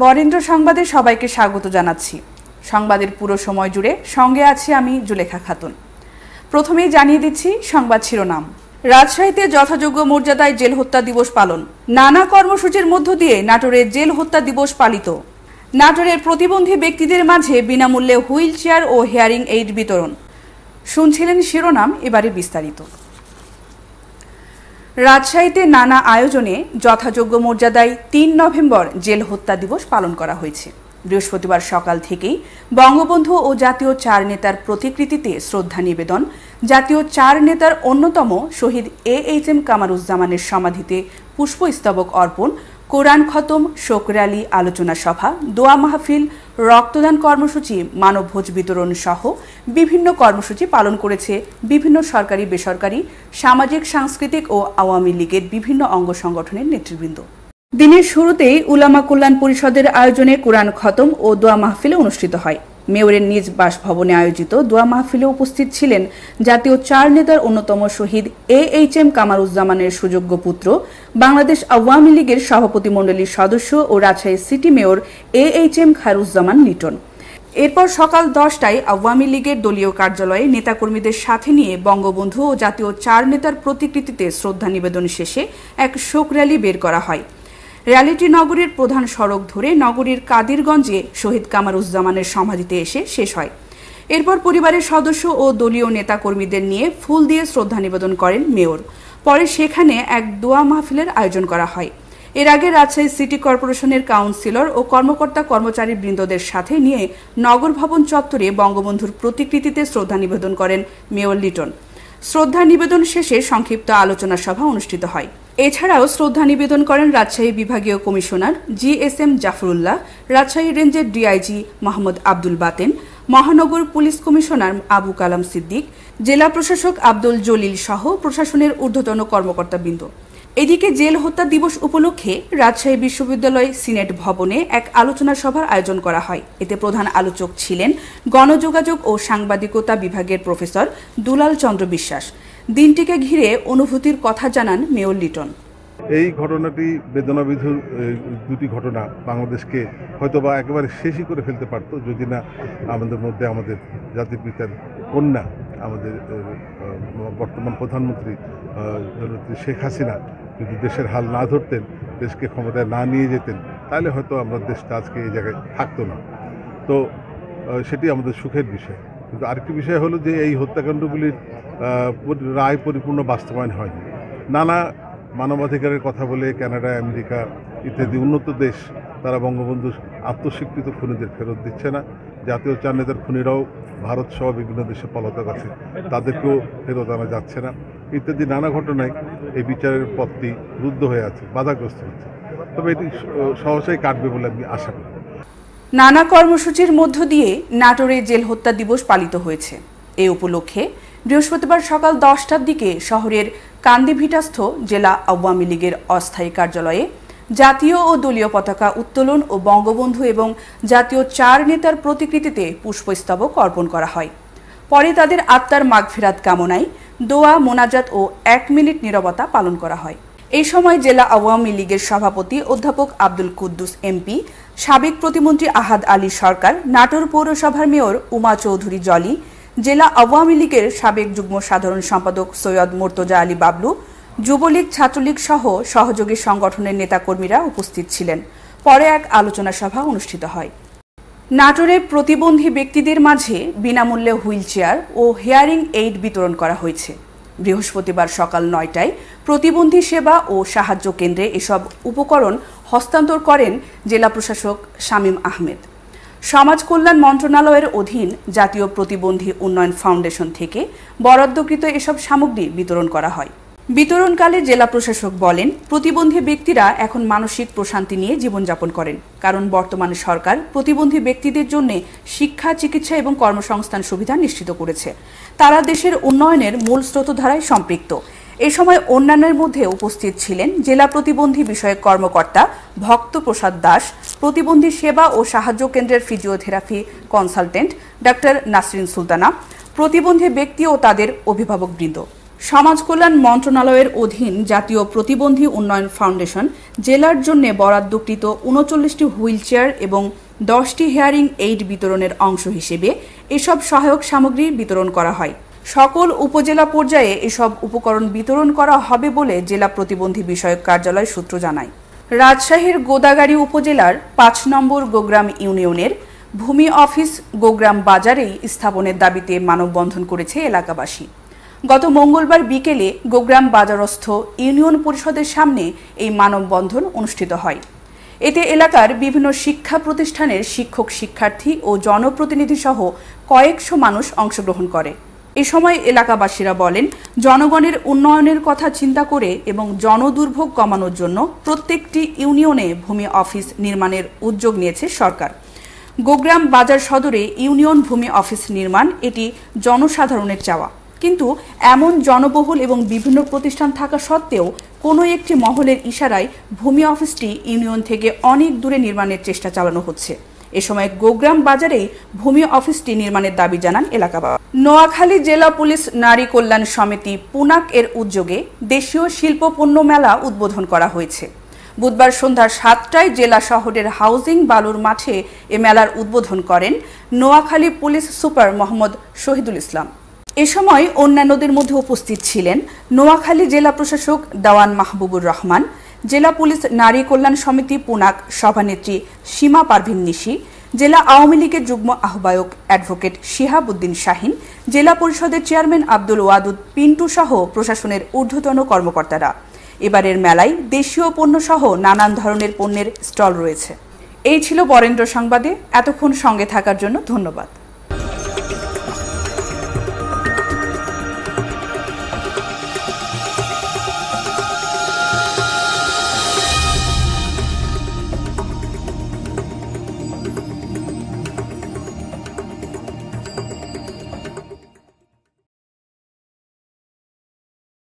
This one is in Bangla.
বরেন্দ্র সংবাদে সবাইকে স্বাগত জানাচ্ছি। সংবাদের পুরো সময় জুড়ে সঙ্গে আছি আমি জুলেখা খাতুন। প্রথমেই জানিয়ে দিচ্ছি সংবাদ শিরোনাম। রাজশাহীতে যথাযোগ্য মর্যাদায় জেল হত্যা দিবস পালন। নানা কর্মসূচির মধ্য দিয়ে নাটোরে জেল হত্যা দিবস পালিত। নাটোরের প্রতিবন্ধী ব্যক্তিদের মাঝে বিনামূল্যে হুইল চেয়ার ও হেয়ারিং এইড বিতরণ। শুনছিলেন শিরোনাম, এবারে বিস্তারিত। রাজশাহীতে নানা আয়োজনে যথাযোগ্য মর্যাদায় ৩ নভেম্বর জেল হত্যা দিবস পালন করা হয়েছে। বৃহস্পতিবার সকাল থেকেই বঙ্গবন্ধু ও জাতীয় চার নেতার প্রতিকৃতিতে শ্রদ্ধা নিবেদন, জাতীয় চার নেতার অন্যতম শহীদ AHM কামারুজ্জামানের সমাধিতে পুষ্পস্তবক অর্পণ, কোরআন খতম, শোক র্যালি, আলোচনা সভা, দোয়া মাহফিল, রক্তদান কর্মসূচি, মানবভোজ বিতরণ সহ বিভিন্ন কর্মসূচি পালন করেছে বিভিন্ন সরকারি, বেসরকারি, সামাজিক, সাংস্কৃতিক ও আওয়ামী লীগের বিভিন্ন অঙ্গ সংগঠনের নেতৃবৃন্দ। দিনের শুরুতেই উলামা কল্যাণ পরিষদের আয়োজনে কোরআন খতম ও দোয়া মাহফিল অনুষ্ঠিত হয়। মেয়রের নিজ বাসভবনে আয়োজিত দোয়া মাহফিলে উপস্থিত ছিলেন জাতীয় চার নেতার অন্যতম শহীদ AHM কামারুজ্জামানের সুযোগ্য পুত্র, বাংলাদেশ আওয়ামী লীগের সভাপতিমণ্ডলীর সদস্য ও Rajshahi city mayor AHM Khairuzzaman Liton. এরপর সকাল 10টায় আওয়ামী লীগের দলীয় কার্যালয়ে নেতাকর্মীদের সাথে নিয়ে বঙ্গবন্ধু ও জাতীয় চার নেতার প্রতিকৃতিতে শ্রদ্ধা নিবেদন শেষে এক শোক র্যালি বের করা হয়। র্যালিটি নগরীর প্রধান সড়ক ধরে নগরীর কাদিরগঞ্জে শহীদ কামারুজ্জামানের সমাধিতে এসে শেষ হয়। এরপর পরিবারের সদস্য ও দলীয় নেতাকর্মীদের নিয়ে ফুল দিয়ে শ্রদ্ধা নিবেদন করেন মেয়র। পরে সেখানে এক দোয়া মাহফিলের আয়োজন করা হয়। এর আগে রাজশাহী সিটি কর্পোরেশনের কাউন্সিলর ও কর্মকর্তা কর্মচারী বৃন্দদের সাথে নিয়ে নগর ভবন চত্বরে বঙ্গবন্ধুর প্রতিকৃতিতে শ্রদ্ধা নিবেদন করেন মেয়র লিটন। শ্রদ্ধা নিবেদন শেষে সংক্ষিপ্ত আলোচনা সভা অনুষ্ঠিত হয়। এছাড়াও শ্রদ্ধা নিবেদন করেন রাজশাহী বিভাগীয় কমিশনার GSM জাফরুল্লাহ, রাজশাহী রেঞ্জের DIG মোহাম্মদ আব্দুল বাতেন, মহানগর পুলিশ কমিশনার আবু কালাম সিদ্দিক, জেলা প্রশাসক আব্দুল জলিল সহ প্রশাসনের ঊর্ধ্বতন কর্মকর্তাবৃন্দ। এদিকে জেল হত্যা দিবস উপলক্ষে রাজশাহী বিশ্ববিদ্যালয় সিনেট ভবনে এক আলোচনা সভার আয়োজন করা হয়। এতে প্রধান আলোচক ছিলেন গণযোগাযোগ ও সাংবাদিকতা বিভাগের প্রফেসর দুলাল চন্দ্র বিশ্বাস। দিনটিকে ঘিরে অনুভূতির কথা জানান মেয়র লিটন। এই ঘটনাটি বেদনাবিধুর দুটি ঘটনা। বাংলাদেশকে হয়তোবা একেবারে শেষই করে ফেলতে পারত যদি না আমাদের মধ্যে আমাদের জাতির পিতার কন্যা, আমাদের বর্তমান প্রধানমন্ত্রী শেখ হাসিনা যদি দেশের হাল না ধরতেন, দেশকে ক্ষমতায় না নিয়ে যেতেন, তাহলে হয়তো আমরা দেশটা আজকে এই জায়গায় থাকতো না। তো সেটি আমাদের সুখের বিষয়। কিন্তু আরেকটি বিষয় হলো যে এই হত্যাকাণ্ডগুলির রায় পরিপূর্ণ বাস্তবায়ন হয়নি। নানা মানবাধিকারের কথা বলে কানাডা, আমেরিকা ইত্যাদি উন্নত দেশ তারা বঙ্গবন্ধু আত্মস্বীকৃত খুনিদের ফেরত দিচ্ছে না। জাতীয় চার নেতার খুনিরাও ভারতসহ বিভিন্ন দেশে পলাতক আছে, তাদেরকেও ফেরত আনা যাচ্ছে না ইত্যাদি নানা ঘটনায় এই বিচারের পথটি রুদ্ধ হয়ে আছে, বাধাগ্রস্ত হচ্ছে। তবে এটি সহসাই কাটবে বলে আমি আশা করি। নানা কর্মসূচির মধ্য দিয়ে নাটোরে জেল হত্যা দিবস পালিত হয়েছে। এ উপলক্ষে বৃহস্পতিবার সকাল 10টার দিকে শহরের কান্দিভিটাস্থ জেলা আওয়ামী লীগের অস্থায়ী কার্যালয়ে জাতীয় ও দলীয় পতাকা উত্তোলন ও বঙ্গবন্ধু এবং জাতীয় চার নেতার প্রতিকৃতিতে পুষ্পস্তবক অর্পণ করা হয়। পরে তাদের আত্মার মাগফিরাত কামনায় দোয়া, মোনাজাত ও 1 মিনিট নীরবতা পালন করা হয়। এই সময় জেলা আওয়ামী লীগের সভাপতি অধ্যাপক আব্দুল কুদ্দুস MP, সাবেক প্রতিমন্ত্রী আহাদ আলী সরকার, নাটোর পৌরসভার মেয়র উমা চৌধুরী জলি, জেলা আওয়ামী লীগের সাবেক যুগ্ম সাধারণ সম্পাদক সৈয়দ মোর্তজা আলী বাবলু, যুবলীগ, ছাত্রলীগ সহ সহযোগী সংগঠনের নেতাকর্মীরা উপস্থিত ছিলেন। পরে এক আলোচনা সভা অনুষ্ঠিত হয়। নাটোরে প্রতিবন্ধী ব্যক্তিদের মাঝে বিনামূল্যে হুইল চেয়ার ও হেয়ারিং এইড বিতরণ করা হয়েছে। বৃহস্পতিবার সকাল 9টায় প্রতিবন্ধী সেবা ও সাহায্য কেন্দ্রে এসব উপকরণ হস্তান্তর করেন জেলা প্রশাসক শামীম আহমেদ। সমাজ কল্যাণ মন্ত্রণালয়ের অধীন জাতীয় প্রতিবন্ধী উন্নয়ন ফাউন্ডেশন থেকে বরাদ্দকৃত এসব সামগ্রী বিতরণ করা হয়। বিতরণকালে জেলা প্রশাসক বলেন, প্রতিবন্ধী ব্যক্তিরা এখন মানসিক প্রশান্তি নিয়ে জীবনযাপন করেন, কারণ বর্তমান সরকার প্রতিবন্ধী ব্যক্তিদের জন্য শিক্ষা, চিকিৎসা এবং কর্মসংস্থান সুবিধা নিশ্চিত করেছে। তারা দেশের উন্নয়নের মূল স্রোতধারায় সম্পৃক্ত। এ সময় অন্যান্যের মধ্যে উপস্থিত ছিলেন জেলা প্রতিবন্ধী বিষয়ক কর্মকর্তা ভক্ত প্রসাদ দাস, প্রতিবন্ধী সেবা ও সাহায্য কেন্দ্রের physiotherapy consultant doctor Nasrin Sultana, প্রতিবন্ধী ব্যক্তি ও তাদের অভিভাবকবৃন্দ। समाज कल्याण मंत्रणालयेर अधीन जातीय प्रतिबंधी उन्नयन फाउंडेशन जेलार जन्य बরাদ্দকৃত ৩৯টি হুইলচেয়ার এবং ১০টি হেয়ারিং এইড বিতরণের অংশ হিসেবে এসব সহায়ক সামগ্রী বিতরণ করা হয়। সকল উপজেলা পর্যায়ে এসব উপকরণ বিতরণ করা হবে বলে জেলা প্রতিবন্ধী বিষয়ক কার্যালয় সূত্র জানায়। রাজশাহীর গোদাগাড়ী উপজেলার ৫ নম্বর গোগ্রাম ইউনিয়নের ভূমি অফিস গোগ্রাম বাজারেই স্থাপনের দাবিতে মানববন্ধন করেছে এলাকাবাসী। গত মঙ্গলবার বিকেলে গোগ্রাম বাজারস্থ ইউনিয়ন পরিষদের সামনে এই মানববন্ধন অনুষ্ঠিত হয়। এতে এলাকার বিভিন্ন শিক্ষা প্রতিষ্ঠানের শিক্ষক, শিক্ষার্থী ও জনপ্রতিনিধি সহ কয়েকশো মানুষ অংশগ্রহণ করে। এই সময় এলাকাবাসীরা বলেন, জনগণের উন্নয়নের কথা চিন্তা করে এবং জনদুর্ভোগ কমানোর জন্য প্রত্যেকটি ইউনিয়নে ভূমি অফিস নির্মাণের উদ্যোগ নিয়েছে সরকার। গোগ্রাম বাজার সদরে ইউনিয়ন ভূমি অফিস নির্মাণ এটি জনসাধারণের চাওয়া, কিন্তু এমন জনবহুল এবং বিভিন্ন প্রতিষ্ঠান থাকা সত্ত্বেও কোনো একটি মহলের ইশারায় ভূমি অফিসটি ইউনিয়ন থেকে অনেক দূরে নির্মাণের চেষ্টা চালানো হচ্ছে। এ সময় গোগ্রাম বাজারে ভূমি অফিসটি নির্মাণের দাবি জানান এলাকাবাসী। নোয়াখালী জেলা পুলিশ নারী কল্যাণ সমিতি পুনাক এর উদ্যোগে দেশীয় শিল্প পণ্য মেলা উদ্বোধন করা হয়েছে। বুধবার সন্ধ্যা ৭টায় জেলা শহরের হাউজিং বালুর মাঠে এ মেলার উদ্বোধন করেন নোয়াখালী পুলিশ সুপার মোহাম্মদ শহীদুল ইসলাম। এ সময় অন্যান্যদের মধ্যে উপস্থিত ছিলেন নোয়াখালী জেলা প্রশাসক দাওয়ান মাহবুবুর রহমান, জেলা পুলিশ নারী কল্যাণ সমিতি পুনাক সভানেত্রী সীমা পারভীন নিশি, জেলা আওয়ামী লীগের যুগ্ম আহ্বায়ক অ্যাডভোকেট শিহাবুদ্দিন শাহিন, জেলা পরিষদের চেয়ারম্যান আব্দুল ওয়াদুদ পিন্টু সহ প্রশাসনের ঊর্ধ্বতন কর্মকর্তারা। এবারের মেলায় দেশীয় পণ্য সহ নানান ধরনের পণ্যের স্টল রয়েছে। এই ছিল বরেন্দ্র সংবাদে। এতক্ষণ সঙ্গে থাকার জন্য ধন্যবাদ।